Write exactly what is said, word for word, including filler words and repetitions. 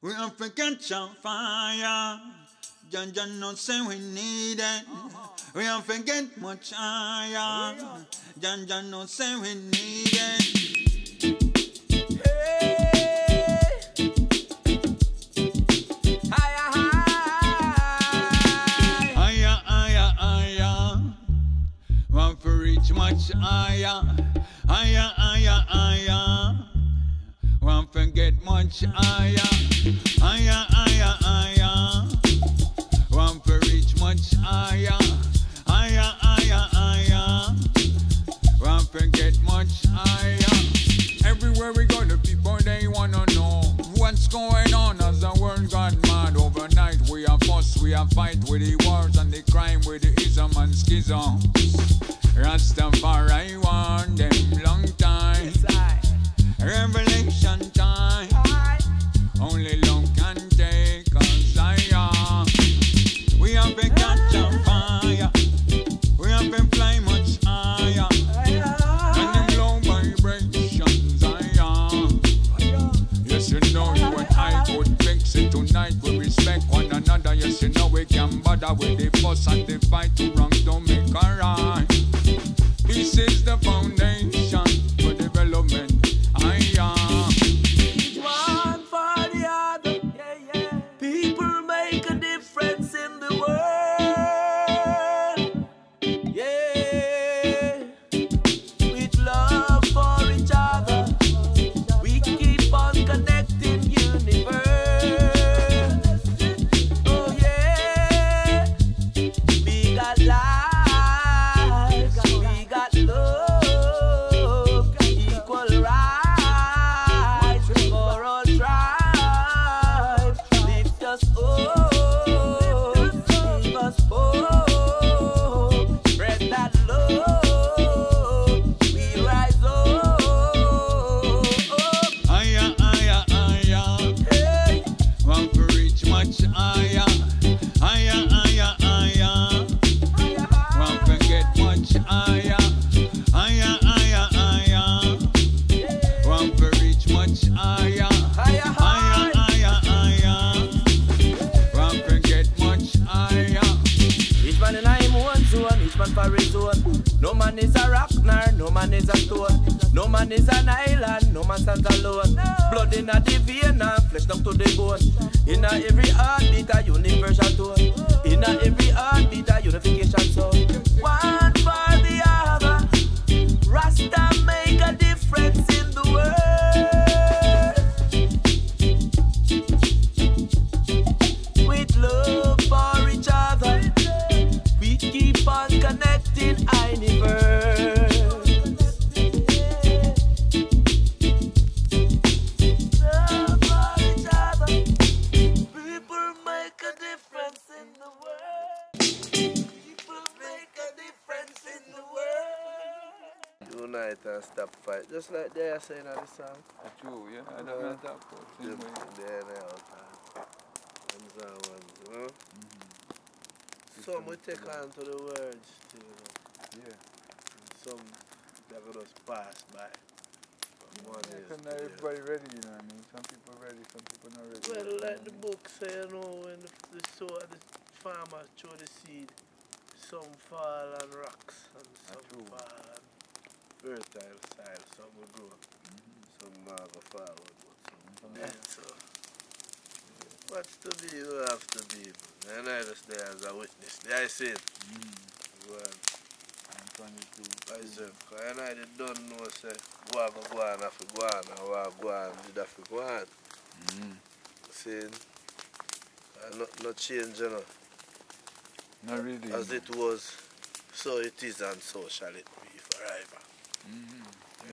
We're African fire. John John don't say we need it. We don't forget much higher. John John don't say we need it. Hey, higher, higher, higher, higher, higher. Want to reach much higher, higher, higher, higher. Want to get much higher, higher, higher, higher. Want to reach much higher, higher, higher, higher. Want to get much higher. Everywhere we go, the people they wanna know what's going on as the world got mad overnight. We are fuss, we are fight with the wars and the crime with the ism and schism. Rastafari warned them long time. Revelation time. Only love can take us higher. We have been catching fire. We have been flying much higher. And the low vibrations higher. Yes, you know you and I could fix it tonight. We respect one another. Yes, you know we can bother with the fuss and the fight. Two wrongs don't make a right. This is the foundation for development. One for the other, yeah, yeah. People make a difference in the world, yeah. With love for each other, we keep on connecting universe. Oh yeah, we got life, we got love. No man is a rock, no man is a stone. No man is an island, no man stands alone. Blood in a vein and flesh down to the bone. In a every heartbeat a universal tone. In a every heartbeat a unification song. One for the other, Rasta make a difference in the world. With love for each other, we keep on connecting our universe. Love for each other. People make a difference in the world. People make a difference in the world. Unite and stop fight, just like they are saying on the song. True, yeah. I don't know that part. They're out there. Some we take on to the world still, you know. Yeah. And some that will just pass by. One yeah, because not everybody ready, you know what I mean? Some people ready, some people not ready. Well, like, like the book say, you know, when the, the, so, the farmer throw the seed, some fall on rocks and some true. Fall on fertile soil, some will grow. Mm-hmm. Some not go forward, but some will so. What's to be, you have to be. And I just there as a witness. There I said, mm. Well, I'm twenty-two. I said, because I don't know, say, go on, go on, I go on, I go on, I go on. See, not, not change, you know. Not really. As it was, so it is, and so shall it be forever. Mm-hmm.